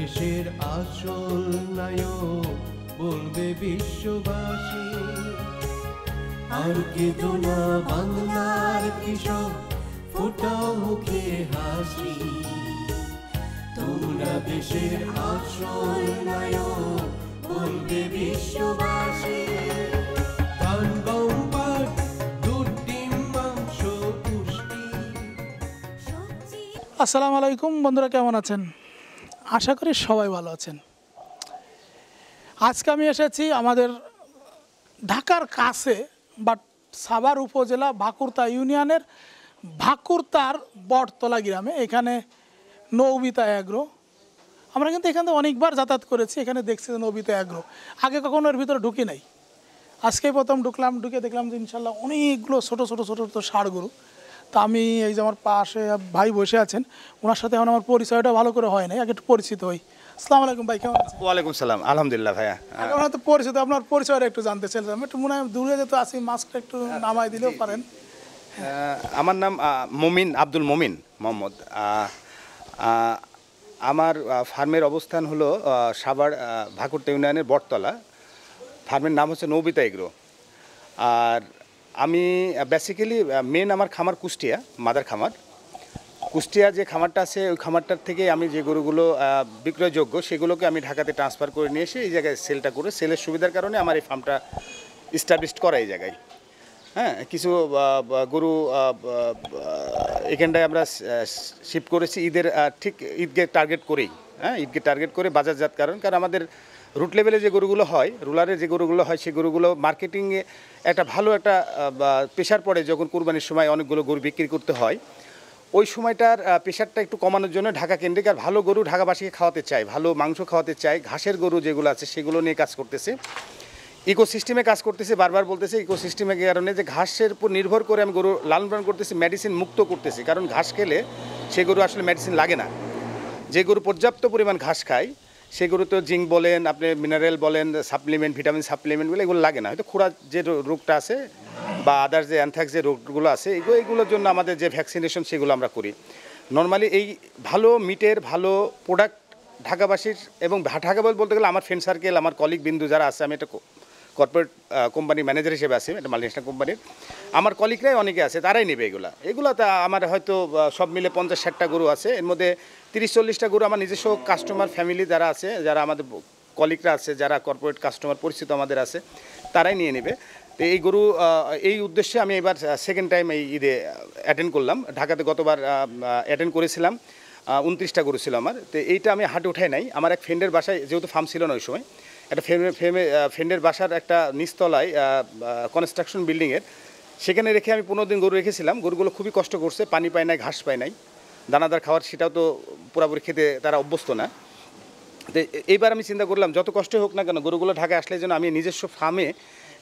দেশের আসল নায়ক বলবে বিশ্ববাসী, আর কেঁদো না বাংলার কৃষক ফোটাও মুখে হাসি। তোমরা দেশের আসল নায়ক বলবে বিশ্ববাসী। আসসালামু আলাইকুম বন্ধুরা, কেমন আছেন? আশা করি সবাই ভালো আছেন। আজকে আমি এসেছি আমাদের ঢাকার কাছে বাট সাভার উপজেলা ভাকুর্তা ইউনিয়নের ভাকুর্তার বটতলা গ্রামে। এখানে নৌবিতা অ্যাগ্রো, আমরা কিন্তু এখানে অনেকবার যাতায়াত করেছি, এখানে দেখছি নৌবিতা অ্যাগ্রো, আগে কখনো এর ভিতরে ঢুকি নাই, আজকে প্রথম ঢুকলাম। ঢুকে দেখলাম যে ইনশাল্লাহ অনেকগুলো ছোটো ছোটো ছোটো ছোটো ষাঁড়গরু। তা আমি এই যে আমার পাশে ভাই বসে আছেন, ওনার সাথে এখন আমার পরিচয়টা ভালো করে হয় নাই, আগে একটু পরিচিত হই। আসসালামু আলাইকুম ভাই, কেমন আছেন? ওয়ালাইকুম সালাম, আলহামদুলিল্লাহ ভাইয়া। আপনার তো পরিচিত, আপনার পরিচয়টা একটু জানতে চাইলাম। একটু মনে হয় দূরে যেতে আসি, মাস্কটা একটু নামাই দিলেও পারেন। আমার নাম মুমিন, আব্দুল মুমিন মোহাম্মদ। আমার ফার্মের অবস্থান হলো সাভার ভাকুর্তা ইউনিয়নের বটতলা। ফার্মের নাম হচ্ছে নৌবিতা এগ্রো। আর আমি বেসিক্যালি মেন আমার খামার কুষ্টিয়া, মাদার খামার কুষ্টিয়া। যে খামারটা আছে ওই খামারটার থেকে আমি যে গরুগুলো বিক্রয়যোগ্য সেগুলোকে আমি ঢাকাতে ট্রান্সফার করে নিয়ে এসে এই জায়গায় সেলটা করে, সেলের সুবিধার কারণে আমার এই ফার্মটা এস্টাবলিশ করা এই জায়গায়। হ্যাঁ, কিছু গরু এখানটায় আমরা শিফট করেছি ঈদের, ঠিক ঈদকে টার্গেট করেই। হ্যাঁ, ঈদকে টার্গেট করে বাজারজাত, কারণ আমাদের রুট লেভেলে যে গরুগুলো হয়, রুলারে যে গরুগুলো হয়, সেই গরুগুলো মার্কেটিংয়ে একটা ভালো একটা প্রেশার পড়ে। যখন কুরবানির সময় অনেকগুলো গরু বিক্রি করতে হয়, ওই সময়টার প্রেশারটা একটু কমানোর জন্য ঢাকা কেন্দ্রিক আর ভালো গরু ঢাকাবাসীকে খাওয়াতে চায়, ভালো মাংস খাওয়াতে চায়। ঘাসের গরু যেগুলো আছে সেগুলো নিয়ে কাজ করতেছে, ইকোসিস্টেমে কাজ করতেছে। বারবার বলতেছে ইকোসিস্টেমের কারণে যে ঘাসের উপর নির্ভর করে আমি গরু লালন পালন করতেছি, মেডিসিন মুক্ত করতেছি। কারণ ঘাস খেলে সে গরু আসলে মেডিসিন লাগে না। যে গরু পর্যাপ্ত পরিমাণ ঘাস খায় সেগুলো তো জিঙ্ক বলেন, আপনি মিনারেল বলেন, সাপ্লিমেন্ট, ভিটামিন সাপ্লিমেন্টগুলো এগুলো লাগে না। হয়তো খুরা যে রোগটা আছে বা আদার্স যে অ্যানথ্রাক্স যে রোগগুলো আছে, এগুলোর জন্য আমাদের যে ভ্যাকসিনেশন সেগুলো আমরা করি। নর্মালি এই ভালো মিটের ভালো প্রোডাক্ট ঢাকাবাসীর, এবং ঢাকা বলতে গেলে আমার ফ্রেন্ড সার্কেল, আমার কলিগ বিন্দু যারা আছে, আমি একটা কর্পোরেট কোম্পানির ম্যানেজার হিসেবে আছি, একটা মাল্টিনেশনাল কোম্পানির, আমার কলিগরাই অনেকে আছে, তারাই নেবে এগুলো। তা আমার হয়তো সব মিলে 50-60টা গরু আছে, এর মধ্যে 30-40টা গরু আমার নিজস্ব কাস্টমার, ফ্যামিলি যারা আছে, যারা আমাদের কলিগরা আছে, যারা কর্পোরেট কাস্টমার পরিচিত আমাদের আছে, তারাই নিয়ে নেবে। তো এই গরু এই উদ্দেশ্যে আমি এবার সেকেন্ড টাইম এই ঈদে অ্যাটেন্ড করলাম। ঢাকাতে গতবার অ্যাটেন্ড করেছিলাম, 29টা গরু ছিল আমার। তো এইটা আমি হাট উঠাই নাই, আমার এক ফ্রেন্ডের বাসায়, যেহেতু ফার্ম ছিল না ওই সময়, একটা ফ্রেন্ডের বাসার একটা নিচতলায় কনস্ট্রাকশন বিল্ডিংয়ের, সেখানে রেখে আমি 15 দিন গরু রেখেছিলাম। গরুগুলো খুবই কষ্ট করছে, পানি পায় নাই, ঘাস পায় নাই, দানাদার খাওয়ার সেটাও তো পুরাপুরি খেতে তারা অভ্যস্ত না। তো এইবার আমি চিন্তা করলাম যত কষ্টই হোক না কেন গরুগুলো ঢাকায় আসলে যেন আমি নিজস্ব ফার্মে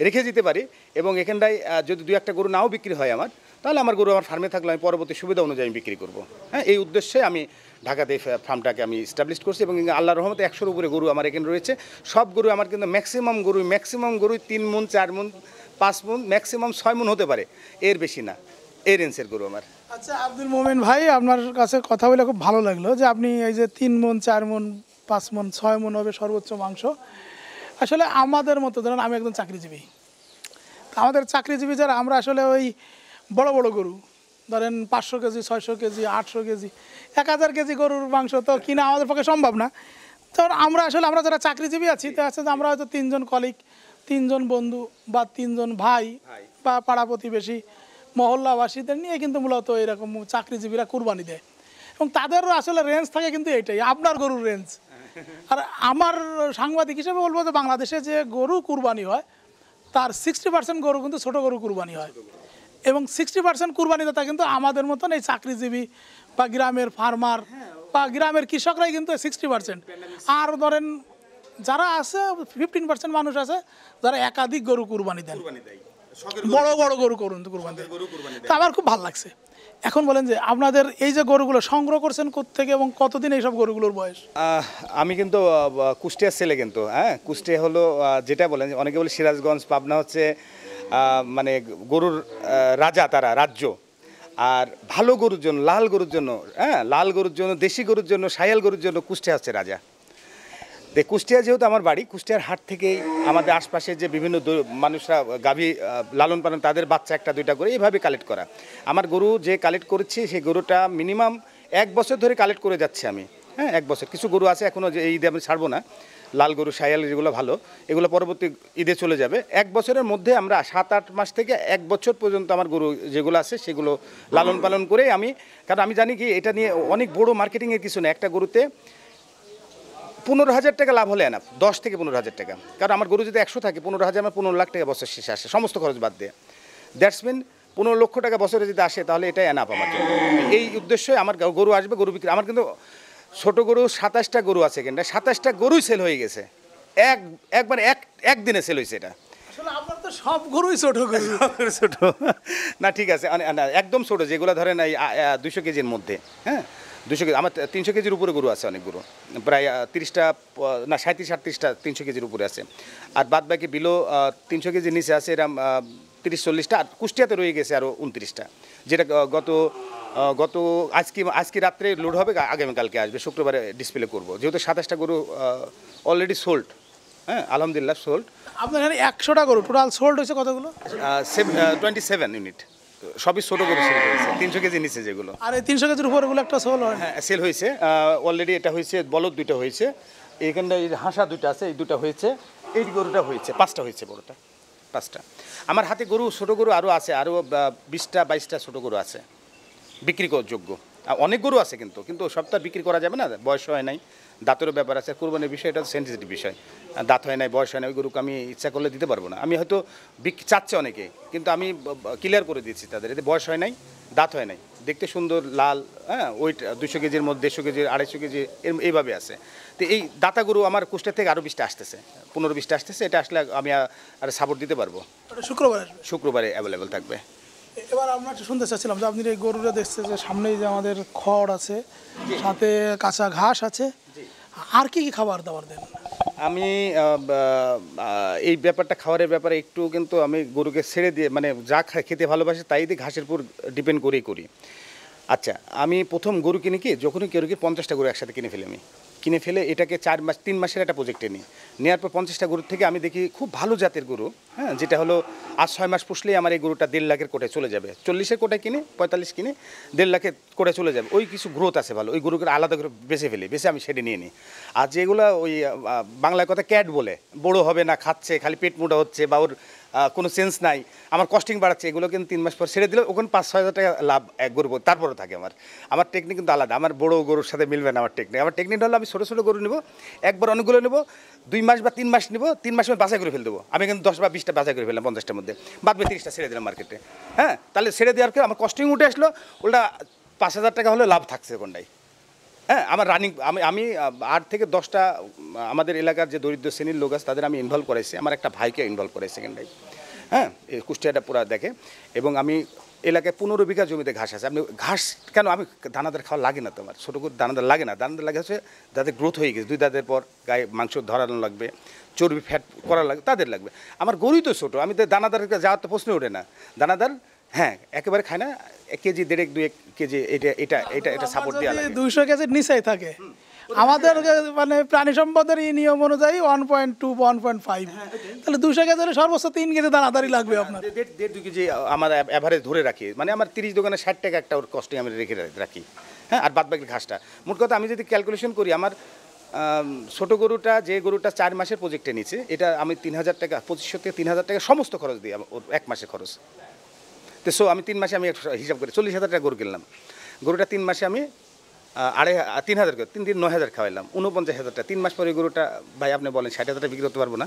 রেখে দিতে পারি, এবং এখানটায় যদি 2-1টা গরু নাও বিক্রি হয় আমার, তাহলে আমার গরু আমার ফার্মে থাকলে আমি পরবর্তী সুবিধা অনুযায়ী বিক্রি করব। হ্যাঁ, এই উদ্দেশ্যে আমি ঢাকাতে ফার্মটাকে আমি এস্টাবলিশ করছি, এবং আল্লাহর রহমতে 100-র উপরে গরু আমার এখানে রয়েছে। সব গরু আমার কিন্তু ম্যাক্সিমাম গরু 3 মণ, 4 মণ, 5 মণ, ম্যাক্সিমাম 6 মণ হতে পারে, এর বেশি না, এই রেঞ্জের গরু আমার। আচ্ছা আব্দুল মোমেন ভাই, আপনার কাছে কথা বলে খুব ভালো লাগলো যে আপনি এই যে 3 মণ, 4 মণ, 5 মণ, 6 মণ হবে সর্বোচ্চ মাংস। আসলে আমাদের মতো, ধরেন আমি একজন চাকরিজীবী, আমাদের চাকরিজীবী যারা আমরা আসলে ওই বড় বড় গরু, ধরেন 500 কেজি, 600 কেজি, 800 কেজি, 1000 কেজি গরুর মাংস তো কিনা আমাদের পক্ষে সম্ভব না। ধর আমরা আসলে আমরা যারা চাকরিজীবী আছি, তা আছে আমরা হয়তো 3জন কলিগ, 3জন বন্ধু বা 3জন ভাই বা পাড়া প্রতিবেশী মহল্লাবাসীদের নিয়ে কিন্তু মূলত এরকম চাকরিজীবীরা কুরবানি দেয়, এবং তাদেরও আসলে রেঞ্জ থাকে কিন্তু এইটাই আপনার গরুর রেঞ্জ। আর আমার সাংবাদিক হিসেবে বলবো যে বাংলাদেশে যে গরু কুরবানি হয় তার 60% গরু কিন্তু ছোটো গরু কুরবানি হয়, এবং 60% কুরবানি দাতা কিন্তু আমাদের মতন এই চাকরিজীবী বা গ্রামের ফার্মার বা গ্রামের কৃষকরাই কিন্তু 60%। আর ধরেন যারা আছে 15% মানুষ আছে যারা একাধিক গরু কুরবানি দেন, বড় বড় গরু কুরবানি দেন। তা আমার খুব ভালো লাগছে। এখন বলেন যে আপনাদের এই যে গরুগুলো সংগ্রহ করছেন কোত্থেকে এবং কতদিন এইসব গরুগুলোর বয়স? আমি কিন্তু কুষ্টিয়ার ছেলে কিন্তু, হ্যাঁ কুষ্টিয়া হলো যেটা বলেন অনেকে বলে সিরাজগঞ্জ, পাবনা হচ্ছে মানে গরুর রাজা তারা, রাজ্য। আর ভালো গরুর জন্য, লাল গরুর জন্য, হ্যাঁ লাল গরুর জন্য, দেশি গরুর জন্য, সায়াল গরুর জন্য কুষ্টিয়া আছে রাজা। তো কুষ্টিয়া যেহেতু আমার বাড়ি, কুষ্টিয়ার হাট থেকেই আমাদের আশপাশে যে বিভিন্ন মানুষরা গাভী লালন পালন, তাদের বাচ্চা একটা দুইটা করে এইভাবে কালেক্ট করা। আমার গরু যে কালেক্ট করেছি সেই গরুটা মিনিমাম 1 বছর ধরে কালেক্ট করে যাচ্ছি আমি, হ্যাঁ 1 বছর। কিছু গরু আছে এখনও যে ঈদে আমি ছাড়বো না, লাল গরু সায়াল যেগুলো ভালো, এগুলো পরবর্তী ঈদে চলে যাবে। 1 বছরের মধ্যে আমরা 7-8 মাস থেকে 1 বছর পর্যন্ত আমার গরু যেগুলো আছে সেগুলো লালন পালন করে আমি, কারণ আমি জানি কি এটা নিয়ে অনেক বড় মার্কেটিংয়ের কিছু না। একটা গরুতে 15,000 টাকা লাভ হলে এনাফ, 10 থেকে 15,000 টাকা। কারণ আমার গরু যদি 100 থাকে, 15,000 আমার 15 লাখ টাকা বছর শেষে আসে, সমস্ত খরচ বাদ দিয়ে। দ্যাটসমিন 15 লক্ষ টাকা বছরে যদি আসে তাহলে এটা এনাফ আমার জন্য। এই উদ্দেশ্যে আমার গরু আসবে, গরু বিক্রি। আমার কিন্তু ছোটো গরু 27টা গরু আছে, কিন্তু 27টা গরুই সেল হয়ে গেছে একদিনে সেল হয়েছে। এটা সব গরুই ছোটো গরু, ছোটো না ঠিক আছে, একদম ছোটো যেগুলো ধরেন এই 200 কেজির মধ্যে, হ্যাঁ 200 কেজি। আমার 300 কেজির উপরে গরু আছে, অনেক গরু, প্রায় 30টা না 37-38টা 300 কেজির উপরে আছে। আর বাদ বাকি বিলো 300 কেজির নিচে আছে এরকম 30-40টা। আর কুষ্টিয়াতে রয়ে গেছে আরও 29টা, যেটা গত আজকে রাত্রে লোড হবে, আগামীকালকে আসবে, শুক্রবারে ডিসপ্লে করবো। যেহেতু 27টা গরু অলরেডি সোল্ড, হ্যাঁ আলহামদুলিল্লাহ সোল্ড। আপনার এখানে 100টা গরু টোটাল সোল্ড হয়েছে কতগুলো? 27 ইউনিট সবই ছোটো গরু সেল হয়েছে, 300 কেজি নিচে যেগুলো। আর এই 300 কেজির উপর ওগুলো একটা সোল হয়, হ্যাঁ সেল হয়েছে অলরেডি। এটা হয়েছে বলদ 2টা হয়েছে, এইখানটা এই হাঁসা 2টা আছে, এই 2টা হয়েছে, এই গরুটা হয়েছে, 5টা হয়েছে, বড়টা 5টা। আমার হাতে গরু, ছোটো গরু আরও আছে, আরও 20-22টা ছোটো গরু আছে বিক্রি যোগ্য। অনেক গরু আছে কিন্তু, সবটা বিক্রি করা যাবে না, বয়স হয় নাই, দাঁতেরও ব্যাপার আছে। কুরবানির বিষয় এটা সেন্সিটিভ বিষয়, দাঁত হয় নাই, বয়স হয় নাই, ওই গরুকে আমি ইচ্ছা করলে দিতে পারবো না। আমি হয়তো চাচ্ছে অনেকে, কিন্তু আমি ক্লিয়ার করে দিয়েছি তাদের, এতে বয়স হয় নাই, দাঁত হয় নাই, দেখতে সুন্দর লাল, হ্যাঁ ওই 200 কেজির মধ্যে, 150 কেজি, 250 কেজি এইভাবে আছে। তো এই দাতা গরু আমার কুষ্টিয়া থেকে আরও 20টা আসতেছে, 15-20টা আসতেছে। এটা আসলে আমি আর সাপোর্ট দিতে পারবো। শুক্রবারে অ্যাভেলেবেল থাকবে। এবার আমরা শুনতে চাচ্ছিলাম যে আপনি এই গরুটা দেখছেন যে সামনে যে আমাদের খড় আছে, সাথে কাঁচা ঘাস আছে, আর কি কি খাবার দাবার দেন? আমি এই ব্যাপারটা, খাবারের ব্যাপারে একটু কিন্তু আমি গরুকে ছেড়ে দিয়ে, মানে যা খেতে ভালোবাসে তাই দিয়ে ঘাসের উপর ডিপেন্ড করেই করি। আচ্ছা, আমি প্রথম গরু কিনে কি যখনই কেউ কি 50টা গরু একসাথে কিনে ফেলি, আমি কিনে ফেলে এটাকে 4-3 মাসের একটা প্রজেক্টে নিই। নেওয়ার পর 50টা গরুর থেকে আমি দেখি খুব ভালো জাতের গরু, হ্যাঁ যেটা হলো আর 6 মাস পুষলেই আমার এই গরুটা 1.5 লাখের কোটায় চলে যাবে। 40-এর কোটায় কিনে 45 কিনে 1.5 লাখের কোটায় চলে যাবে। ওই কিছু গ্রোথ আছে ভালো, ওই গরুকে আলাদা করে বেছে ফেলি, বেছে আমি সেটা নিয়ে নিই। আর যেগুলো ওই বাংলায় কথা ক্যাট বলে, বড় হবে না, খাচ্ছে, খালি পেট মোটা হচ্ছে, বা ওর কোনো সেন্স নাই, আমার কস্টিং বাড়াচ্ছে, এগুলো কিন্তু 3 মাস পর ছেড়ে দিলে ওখানে 5-6 হাজার টাকা লাভ এক গরু। তারপরও থাকে আমার টেকনিক কিন্তু আলাদা, আমার বড় গরুর সাথে মিলবে না আমার টেকনিক। আমার টেকনিক হলো আমি ছোটো ছোটো গরু নেব, একবার অনেকগুলো নেব, 2 মাস বা 3 মাস নেব, 3 মাস আমি বাছাই করে ফেলে দেবো। আমি কিন্তু 10 বা 20টা বাছাই করে ফেললাম, 50টার মধ্যে বাদ বাকি 30টা ছেড়ে দিলাম মার্কেটে, হ্যাঁ তাহলে ছেড়ে দেওয়ার পর আমার কস্টিং উঠে আসলো, ওটা 5,000 টাকা হলে লাভ থাকছে কোনটাই। হ্যাঁ আমার রানিং, আমি 8 থেকে 10টা আমাদের এলাকার যে দরিদ্র শ্রেণীর লোক আছে তাদের আমি ইনভলভ করাইছি, আমার একটা ভাইকে ইনভলভ করাইছি এখানটাই, হ্যাঁ কুষ্টিয়াটা পুরা দেখে। এবং আমি এলাকায় 15 বিঘা জমিতে ঘাস আছে। আপনি ঘাস কেন, আমি দানাদার খাওয়া লাগে না, তোমার ছোটো করে দানাদার লাগে না, দানাদার লাগে হচ্ছে যাদের গ্রোথ হয়ে গেছে, 2 দাঁতের পর গায়ে মাংস ধরানো লাগবে, চর্বি ফ্যাট করা লাগবে, তাদের লাগবে। আমার গরুই তো ছোটো, আমি তো দানাদার যাওয়ার তো প্রশ্নই ওঠে না। দানাদার হ্যাঁ একেবারে খায় না, 1 কেজি 1.5-2 কেজি এটা এটা এটা এটা সাপোর্ট দেওয়া লাগে। 200 কেজির নিচেই থাকে আমাদের, মানে প্রাণী সম্পদের এই নিয়ম অনুযায়ী 1.2 1.5, তাহলে 200 কেজির সর্বোচ্চ 3 কেজি দানাদারি লাগবে আপনার। 1.5-2 কেজি আমার অ্যাভারেজ ধরে রাখি, মানে আমার 30 দোকানে 60 টাকা একটা ওর কস্টিং আমি রেখে রাখি, হ্যাঁ আর বাদ বাকি ঘাসটা। মোট কথা আমি যদি ক্যালকুলেশন করি, আমার ছোটো গরুটা যে গরুটা 4 মাসের প্রজেক্টে নিচ্ছে, এটা আমি 3,000 টাকা, 2500 থেকে 3,000 টাকা সমস্ত খরচ দিই ওর 1 মাসের খরচ। তো সো আমি 3 মাসে আমি হিসাব করি 40,000 টাকা গরু কিনলাম, গরুটা 3 মাসে আমি 3,500 করে 3 দিন 9,000 খাওয়াইলাম, 49,000 টাকা। 3 মাস পরে গরুটা ভাই আপনি বলেন 60,000 টাকা বিক্রি করতে পারবো না,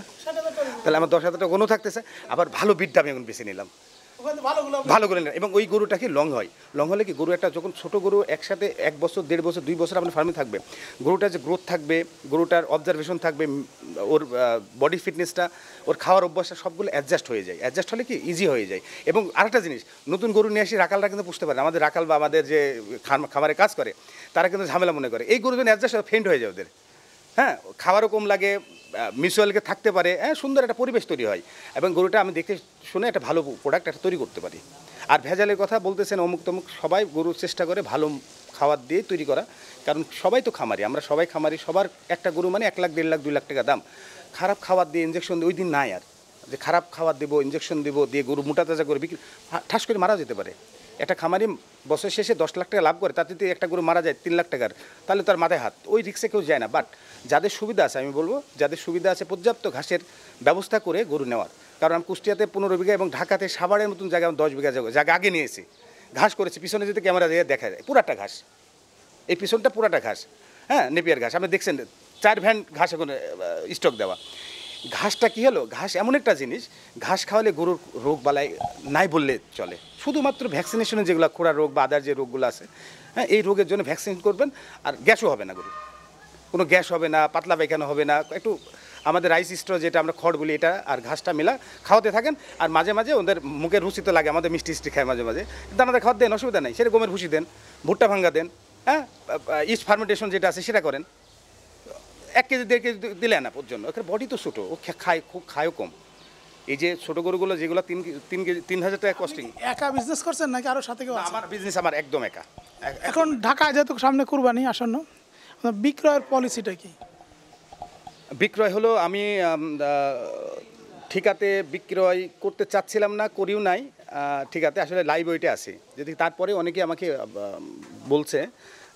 তাহলে আমার 10,000 টাকা কোনো থাকতেছে। আবার ভালো বিটটা আমি এখন বেছে নিলাম, ভালো করে নিলাম। এবং ওই গরুটা কি লং হয়, লং হলে কি গরু একটা যখন ছোটো গরু একসাথে 1 বছর 1.5 বছর 2 বছর আপনার ফার্মে থাকবে, গরুটার যে গ্রোথ থাকবে, গরুটার অবজারভেশন থাকবে, ওর বডি ফিটনেসটা, ওর খাওয়ার অভ্যাসটা সবগুলো অ্যাডজাস্ট হয়ে যায়। অ্যাডজাস্ট হলে কি ইজি হয়ে যায়। এবং আরেকটা জিনিস, নতুন গরু নিয়ে আসি রাখালরা কিন্তু পুষতে পারে, আমাদের রাখাল বা আমাদের যে খামারে কাজ করে তারা কিন্তু ঝামেলা মনে করে, এই গরু যেন অ্যাডজাস্ট ফ্রেন্ড হয়ে যায় ওদের, হ্যাঁ খাওয়ারও কম লাগে, মিউচুয়ালকে থাকতে পারে, হ্যাঁ সুন্দর একটা পরিবেশ তৈরি হয় এবং গরুটা আমি দেখে শুনে একটা ভালো প্রোডাক্ট একটা তৈরি করতে পারি। আর ভেজালের কথা বলতেছেন অমুক তমুক, সবাই গরুর চেষ্টা করে ভালো খাবার দিয়ে তৈরি করা, কারণ সবাই তো খামারি, আমরা সবাই খামারি, সবার একটা গরু মানে 1 লাখ 1.5 লাখ 2 লাখ টাকা দাম। খারাপ খাবার দিয়ে ইঞ্জেকশন দিয়ে ওই দিন নাই আর যে খারাপ খাবার দেবো ইঞ্জেকশন দেবো দিয়ে গরু মোটা তাজা করে বিক্রি, ঠাস করে মারা যেতে পারে। একটা খামারি বছর শেষে 10 লাখ টাকা লাভ করে, তাতে যদি একটা গরু মারা যায় 3 লাখ টাকার, তাহলে তার মাথায় হাত, ওই রিক্সে কেউ যায় না। বাট যাদের সুবিধা আছে, আমি বলবো যাদের সুবিধা আছে পর্যাপ্ত ঘাসের ব্যবস্থা করে গরু নেওয়ার, কারণ আমি কুষ্টিয়াতে 15 বিঘা এবং ঢাকাতে সাভারের মতন জায়গায় আমি 10 বিঘা জায়গা আগে নিয়েছি, ঘাস করেছি, পিছনে যদি ক্যামেরা দিয়ে দেখা যায় পুরাটা ঘাস, এই পিছনটা পুরাটা ঘাস, হ্যাঁ নেপিয়ার ঘাস, আপনি দেখছেন 4 ভ্যান ঘাস এখন স্টক দেওয়া। ঘাসটা কী হলো, ঘাস এমন একটা জিনিস, ঘাস খাওয়ালে গরুর রোগ বালাই নাই বললে চলে, শুধুমাত্র ভ্যাকসিনেশনে যেগুলো খোড়া রোগ বা আদার যে রোগগুলো আছে, হ্যাঁ এই রোগের জন্য ভ্যাকসিনেশন করবেন। আর গ্যাসও হবে না, গরু কোনো গ্যাস হবে না, পাতলা পায়খানা হবে না, একটু আমাদের রাইস স্ট্র যেটা আমরা খড় বলি, এটা আর ঘাসটা মেলা খাওয়াতে থাকেন। আর মাঝে মাঝে ওদের মুখে রুচি তো লাগে, আমাদের মিষ্টি মিষ্টি খায় মাঝে মাঝে, দানাদের খাওয়া দেন, অসুবিধা নেই, সেটা গমের ভুষি দেন, ভুট্টা ভাঙ্গা দেন, হ্যাঁ ইস্ট ফার্মেন্টেশন যেটা আছে সেটা করেন, 1 কেজি 1.5 কেজি দিলে না পর্যন্ত, ওখানে বডি তো ছোটো, ও খায় খুব খায়ও কম। এই যে ছোটো গরুগুলো যেগুলো 3 কেজি 3,000 টাকা কস্টিং। একা বিজনেস করছেন নাকি আরও সাথে? আমার বিজনেস আমার একদম একা। এখন ঢাকায় যেহেতু সামনে কুরবানি আসন্ন, বিক্রয়ের পলিসিটা কি? বিক্রয় হলো আমি ঠিকাতে বিক্রয় করতে চাচ্ছিলাম না, করিও নাই ঠিকাতে, আসলে লাইভ ওয়েটে আসি, যদি তারপরে অনেকে আমাকে বলছে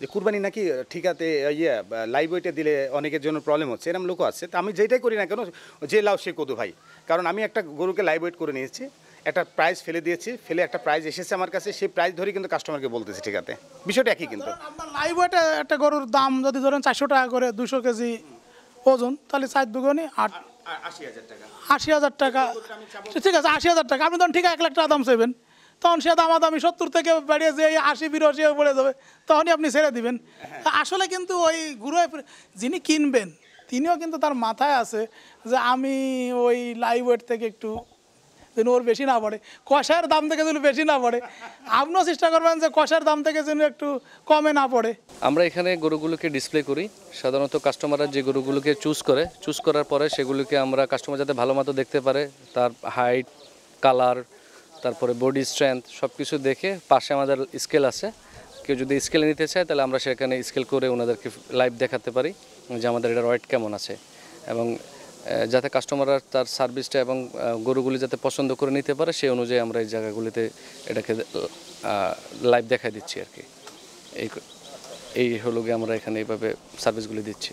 যে কুরবানি নাকি ঠিকাতে ইয়ে লাইভ ওয়েটে দিলে অনেকের জন্য প্রবলেম হচ্ছে, এরকম লোকও আছে। তো আমি যেটাই করি না কেন, যে লাও সে কদু ভাই, কারণ আমি একটা গরুকে লাইভ ওয়েট করে নিয়েছি, একটা প্রাইস ফেলে দিয়েছি, ফেলে একটা প্রাইস এসেছে আমার কাছে, সেই প্রাইস ধরে কিন্তু কাস্টমারকে বলতেছি ঠিকাতে, বিষয়টা একই। কিন্তু লাইভ ওয়েটে একটা গরুর দাম যদি ধরেন 400 টাকা করে 200 কেজি ওজন, তাহলে 4 দুগুণে 80,000 টাকা, 80,000 টাকা, ঠিক আছে 80,000 টাকা। আপনি তখন ঠিক 1 লাখ টাকা দাম চাইবেন, তখন সে দাম আমি 70 থেকে বেড়ে যেয়ে 80-82 পড়ে যাবে, তখনই আপনি ছেড়ে দিবেন। আসলে কিন্তু ওই গুরু যিনি কিনবেন তিনিও কিন্তু তার মাথায় আছে যে আমি ওই লাইভ ওয়েট থেকে একটু যেন ওর বেশি না পড়ে, কষার দাম থেকে যেন বেশি না পড়ে, আপনিও চেষ্টা করবেন যে কষার দাম থেকে যেন একটু কমে না পড়ে। আমরা এখানে গরুগুলোকে ডিসপ্লে করি, সাধারণত কাস্টমাররা যে গরুগুলোকে চুজ করার পরে সেগুলোকে আমরা কাস্টমার যাতে ভালো মতো দেখতে পারে, তার হাইট, কালার, তারপরে বডি স্ট্রেংথ সব কিছু দেখে, পাশে আমাদের স্কেল আছে, কেউ যদি স্কেলে নিতে চায় তাহলে আমরা সেখানে স্কেল করে ওনাদেরকে লাইভ দেখাতে পারি যে আমাদের এটার ওয়েট কেমন আছে, এবং যাতে কাস্টমাররা তার সার্ভিসটা এবং গরুগুলি যাতে পছন্দ করে নিতে পারে সেই অনুযায়ী আমরা এই জায়গাগুলিতে এটাকে লাইভ দেখাই দিচ্ছি আর কি। এই হলো গিয়ে আমরা এখানে এইভাবে সার্ভিসগুলি দিচ্ছি।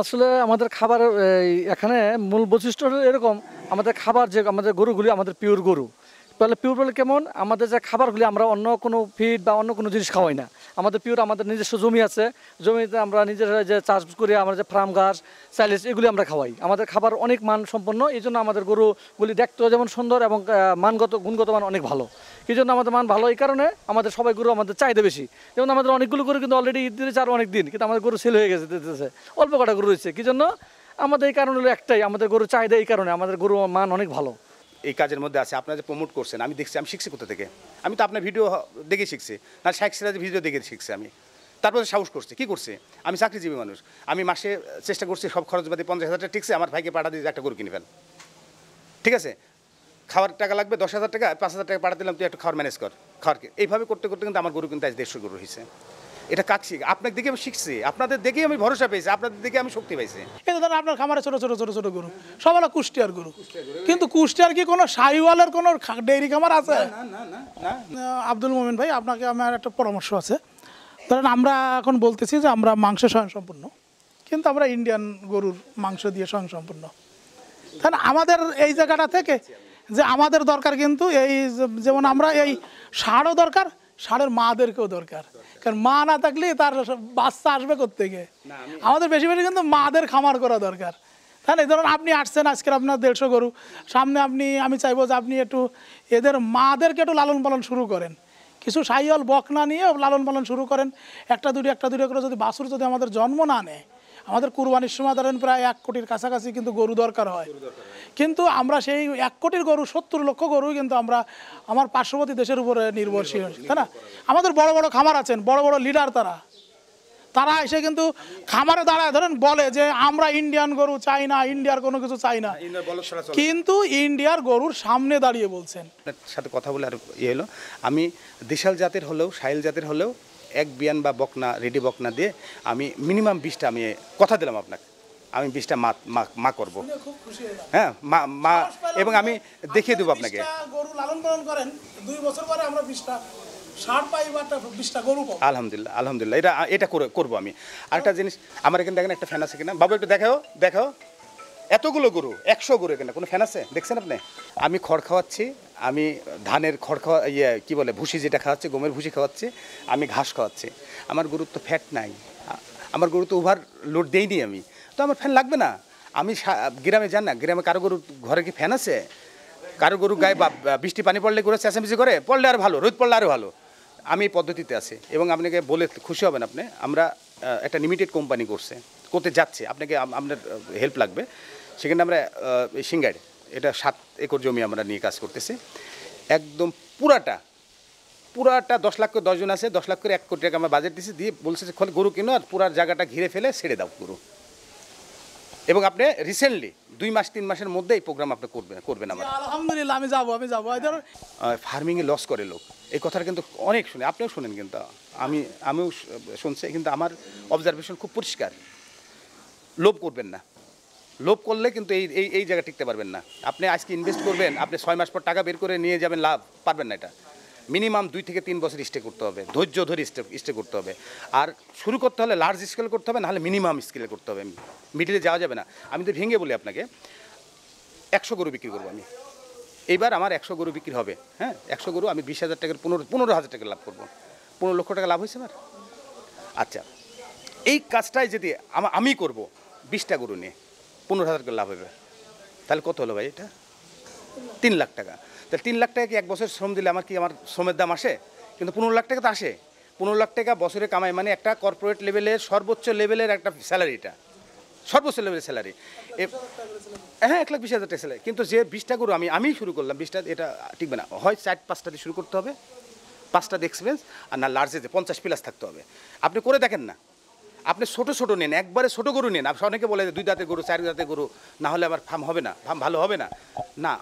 আসলে আমাদের খাবার এখানে মূল বৈশিষ্ট্য এরকম, আমাদের খাবার যে আমাদের গরুগুলি আমাদের পিওর গরু, তাহলে পিওর বলে কেমন, আমাদের যে খাবারগুলি আমরা অন্য কোনো ফিড বা অন্য কোনো জিনিস খাওয়াই না, আমাদের পিওর, আমাদের নিজস্ব জমি আছে, জমিতে আমরা নিজেরা যে চাষ করি, আমরা যে ফার্ম ঘাস চাইলিস এগুলি আমরা খাওয়াই, আমাদের খাবার অনেক মান সম্পন্ন, এই জন্য আমাদের গরুগুলি দেখতেও যেমন সুন্দর এবং গুণগত মান অনেক ভালো। এই জন্য আমাদের মান ভালো, এই কারণে আমাদের সবাই গরু আমাদের চাহিদা বেশি, যেমন আমাদের অনেকগুলো গরু কিন্তু অলরেডি ঈদ দিয়েছে আর অনেক দিন, কিন্তু আমাদের গরু সেল হয়ে গেছে, অল্প কটা গরু রয়েছে, কি জন্য আমাদের এই কারণ হলো একটাই, আমাদের গরু চাহিদা, এই কারণে আমাদের গরু মান অনেক ভালো। এই কাজের মধ্যে আছে আপনারা যে প্রমোট করছেন, আমি দেখছি, আমি শিখছি কোথা থেকে, আমি তো আপনার ভিডিও দেখে শিখছি, না শাইকসিরাজ ভিডিও দেখে শিখছি আমি, তারপরে সাহস করছি, কী করছে, আমি চাকরিজীবী মানুষ, আমি মাসে চেষ্টা করছি সব খরচ বাদে 50,000 টাকা ঠিকছে আমার ভাইকে পাঠা দিয়ে একটা গরু কিনে ফেল, ঠিক আছে খাওয়ার টাকা লাগবে 10,000 টাকা, 5,000 টাকা পাঠা দিলাম তুই একটা খাওয়ার ম্যানেজ কর খাওয়ারকে, এইভাবে করতে করতে কিন্তু আমার গরু কিন্তু আজ 150 গরু হয়েছে। এটা কাকছি আপনার দিকে আমি শিখছি, আপনাদের দেখেই আমি ভরসা পেয়েছি, আপনাদের দিকে আমি শক্তি পেয়েছি। এটা ধরেন আপনার খামারে ছোটো ছোটো ছোটো ছোটো গরু, সব হলো কুষ্টিয়ার গরু, কিন্তু কুষ্টিয়ার কি কোনো শাহিওয়ালের কোনো ডেইরি খামার আছে? আব্দুল মোমিন ভাই, আপনাকে আমার একটা পরামর্শ আছে। ধরেন আমরা এখন বলতেছি যে আমরা মাংস স্বয়ংসম্পূর্ণ, কিন্তু আমরা ইন্ডিয়ান গরুর মাংস দিয়ে স্বয়ংসম্পূর্ণ, তাহলে আমাদের এই জায়গাটা থেকে যে আমাদের দরকার কিন্তু এই যেমন আমরা এই সারও দরকার, ষাঁড়ের মাদেরকেও দরকার, কারণ মা না থাকলে তার বাচ্চা আসবে কোত্থেকে, আমাদের বেশি বেশি কিন্তু মাদের খামার করা দরকার। তাহলে ধরুন আপনি আসছেন আজকের আপনার 150 গরু সামনে, আমি চাইবো যে আপনি একটু এদের মাদেরকে একটু লালন পালন শুরু করেন, কিছু শাহিওয়াল বকনা নিয়ে লালন পালন শুরু করেন, একটা দুটো করে যদি বাছুর যদি আমাদের জন্ম না নেয়, আমাদের কুরবানির সময় ধরেন প্রায় 1 কোটির কাছাকাছি কিন্তু গরু দরকার হয়, কিন্তু আমরা সেই 1 কোটির গরু 70 লক্ষ গরু কিন্তু আমরা আমার পার্শ্ববর্তী দেশের উপরে নির্ভরশীল, তাই না? আমাদের বড় বড় খামার আছেন, বড় বড় লিডার, তারা তারা এসে কিন্তু খামারে দাঁড়ায় ধরেন বলে যে আমরা ইন্ডিয়ান গরু চাই না, ইন্ডিয়ার কোনো কিছু চাই না, কিন্তু ইন্ডিয়ার গরুর সামনে দাঁড়িয়ে বলছেন। সাথে কথা বলে আর ইয়ে হলো, আমি দেশাল জাতের হলেও সাহিল জাতের হলেও এক বিয়ান বা বকনা রেডি বকনা দিয়ে আমি মিনিমাম 20টা, আমি কথা দিলাম আপনাকে আমি 20টা মা মা করবো। হ্যাঁ মা মা, এবং আমি দেখিয়ে দেবো আপনাকে। গরু লালন পালন করেন 2 বছর পরে আমরা 20টা আলহামদুলিল্লাহ আলহামদুলিল্লাহ এটা এটা করবো আমি। আরেকটা জিনিস আমার এখানে দেখেন একটা ফ্যান আছে কিনা বাবু, একটু দেখাও দেখাও, এতগুলো গরু 100 গরু এখানে কোনো ফ্যান আছে দেখছেন আপনি? আমি খড় খাওয়াচ্ছি, আমি ধানের খড় খাওয়া ইয়ে কী বলে ভুসি যেটা খাওয়াচ্ছি, গমের ভুসি খাওয়াচ্ছি, আমি ঘাস খাওয়াচ্ছি। আমার গরুর তো ফ্যাট নাই, আমার গরু তো ওভার লোড দিইনি আমি, তো আমার ফ্যান লাগবে না। আমি গ্রামে যান না, গ্রামে কারো গরুর ঘরে কি ফ্যান আছে? কারো গরু গায়ে বা বৃষ্টি পানি পড়লে গরু চেঁচামেচি করে, পড়লে আর ভালো, রোদ পড়লে আরও ভালো। আমি এই পদ্ধতিতে আছি এবং আপনাকে বলে খুশি হবেন আপনি, আমরা একটা লিমিটেড কোম্পানি করছে করতে যাচ্ছে, আপনাকে আপনার হেল্প লাগবে। সেখানে আমরা সিঙ্গাড়ে এটা 7 একর জমি আমরা নিয়ে কাজ করতেছি, একদম পুরাটা পুরাটা 10 লাখ করে 10 জন আছে, 10 লাখ করে 1 কোটি টাকা আমরা বাজেট দিয়েছি, দিয়ে বলছে যে গরু কিনো আর পুরার জায়গাটা ঘিরে ফেলে ছেড়ে দাও গরু। এবং আপনি রিসেন্টলি 2-3 মাসের মধ্যে এই প্রোগ্রাম আপনি করবেন আমার। আলহামদুলিল্লাহ আমি যাবো আমি যাবো। ফার্মিংয়ে লস করে লোক, এই কথাটা কিন্তু অনেক শুনে, আপনিও শুনেন কিন্তু আমিও শুনছি, কিন্তু আমার অবজারভেশন খুব পরিষ্কার। লোভ করবেন না, লোভ করলে কিন্তু এই এই এই জায়গা টিকতে পারবেন না। আপনি আজকে ইনভেস্ট করবেন, আপনি 6 মাস পর টাকা বের করে নিয়ে যাবেন লাভ, পারবেন না। এটা মিনিমাম 2 থেকে 3 বছর স্টে করতে হবে, ধৈর্য ধরে স্টে করতে হবে। আর শুরু করতে হলে লার্জ স্কেল করতে হবে, নাহলে মিনিমাম স্কেলে করতে হবে, মিডিলে যাওয়া যাবে না। আমি তো ভেঙে বলি আপনাকে, 100 গরু বিক্রি করবো আমি এইবার, আমার 100 গরু বিক্রি হবে। হ্যাঁ 100 গরু আমি 20,000 টাকার 15,000 টাকা লাভ করবো, 15 লক্ষ টাকা লাভ হয়েছে আমার। আচ্ছা এই কাজটাই যদি আমি করব 20টা গরু নিয়ে, 15,000 করে লাভ হবে, তাহলে কত হলো ভাই? এটা 3 লাখ টাকা। তাহলে 3 লাখ টাকা কি 1 বছর শ্রম দিলে আমার কি আমার শ্রমের দাম আসে? কিন্তু 15 লাখ টাকা তো আসে। 15 লাখ টাকা বছরে কামাই মানে একটা কর্পোরেট লেভেলের সর্বোচ্চ লেভেলের একটা স্যালারিটা, সর্বোচ্চ লেভেলের স্যালারি। হ্যাঁ 1,20,000 টাকা স্যালারি। কিন্তু যে 20টা গরু আমি শুরু করলাম 20টা, এটা টিকবে না। হয় 4-5টা দিয়ে শুরু করতে হবে, 5টা দিয়ে এক্সপেরিয়েন্স, আর না লার্জেতে 50+ থাকতে হবে। আপনি করে দেখেন না, আপনি ছোটো নেন, একবারে ছোটো গরু নেন। আপনি অনেকে বলে 2 দাঁতের গরু, 4 দাঁতের গরু, না হলে আমার ফার্ম হবে না, ফার্ম ভালো হবে না। না,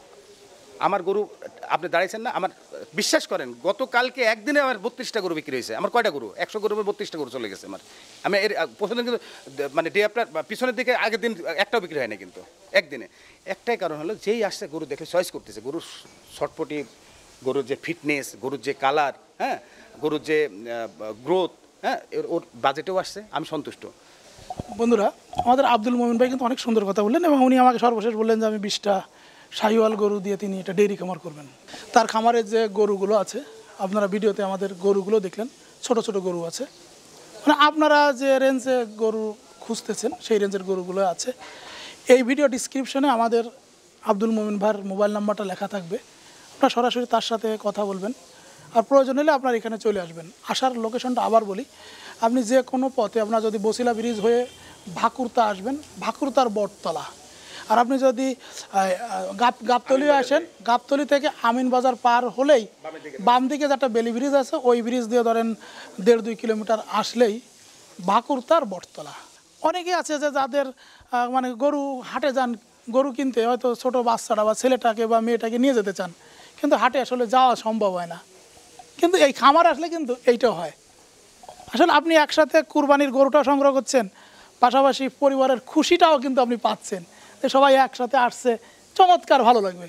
আমার গরু আপনি দাঁড়িয়েছেন না, আমার বিশ্বাস করেন গতকালকে একদিনে আমার 32টা গরু বিক্রি হয়েছে। আমার কয়টা গরু? 100 গরু 32টা গরু চলে গেছে আমার। আমি এর প্রথম দিন কিন্তু মানে ডে আপনার পিছনের দিকে, আগের দিন একটাও বিক্রি হয় না কিন্তু একদিনে। একটাই কারণ হলো, যেই আসছে গরু দেখে চয়েস করতেছে, গরুর শটপটি, গরুর যে ফিটনেস, গরুর যে কালার, হ্যাঁ গরুর যে গ্রোথ, হ্যাঁ ওর বাজেটেও আসছে। আমি সন্তুষ্ট। বন্ধুরা, আমাদের আব্দুল মোমিন ভাই কিন্তু অনেক সুন্দর কথা বললেন এবং উনি আমাকে সর্বশেষ বললেন যে আমি 20টা শাহিওয়াল গরু দিয়ে তিনি এটা ডেইরি খামার করবেন। তার খামারের যে গরুগুলো আছে, আপনারা ভিডিওতে আমাদের গরুগুলো দেখলেন, ছোট ছোট গরু আছে, মানে আপনারা যে রেঞ্জে গরু খুঁজতেছেন সেই রেঞ্জের গরুগুলো আছে। এই ভিডিও ডিসক্রিপশনে আমাদের আব্দুল মোমিন ভাইয়ের মোবাইল নাম্বারটা লেখা থাকবে, আপনারা সরাসরি তার সাথে কথা বলবেন। আর প্রয়োজন হলে আপনার এখানে চলে আসবেন। আসার লোকেশনটা আবার বলি, আপনি যে কোনো পথে, আপনারা যদি বসিলা ব্রিজ হয়ে ভাকুর্তা আসবেন, ভাকুর্তার বটতলা। আর আপনি যদি গাবতলি আসেন, গাবতলি থেকে আমিন বাজার পার হলেই বাম দিকে যে একটা বেলি ব্রিজ আছে, ওই ব্রিজ দিয়ে ধরেন 1.5-2 কিলোমিটার আসলেই ভাকুর্তার বটতলা। অনেকে আছে যে যাদের মানে গরু হাটে যান গরু কিনতে, হয়তো ছোটো বাচ্চাটা বা ছেলেটাকে বা মেয়েটাকে নিয়ে যেতে চান, কিন্তু হাটে আসলে যাওয়া সম্ভব হয় না, কিন্তু এই খামার আসলে কিন্তু এইটা হয়। আসলে আপনি একসাথে কুরবানির গরুটাও সংগ্রহ করছেন, পাশাপাশি পরিবারের খুশিটাও কিন্তু আপনি পাচ্ছেন, সবাই একসাথে আসছে, চমৎকার ভালো লাগবে।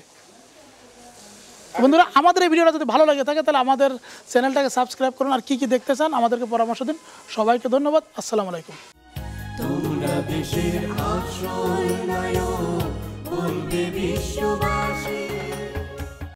বন্ধুরা, আমাদের এই ভিডিওটা যদি ভালো লাগে থাকে তাহলে আমাদের চ্যানেলটাকে সাবস্ক্রাইব করুন, আর কি কি দেখতে চান আমাদেরকে পরামর্শ দিন। সবাইকে ধন্যবাদ, আসসালামু আলাইকুম। তোমরা দেশের আশার নায়ক, বলবে বিশ্ব।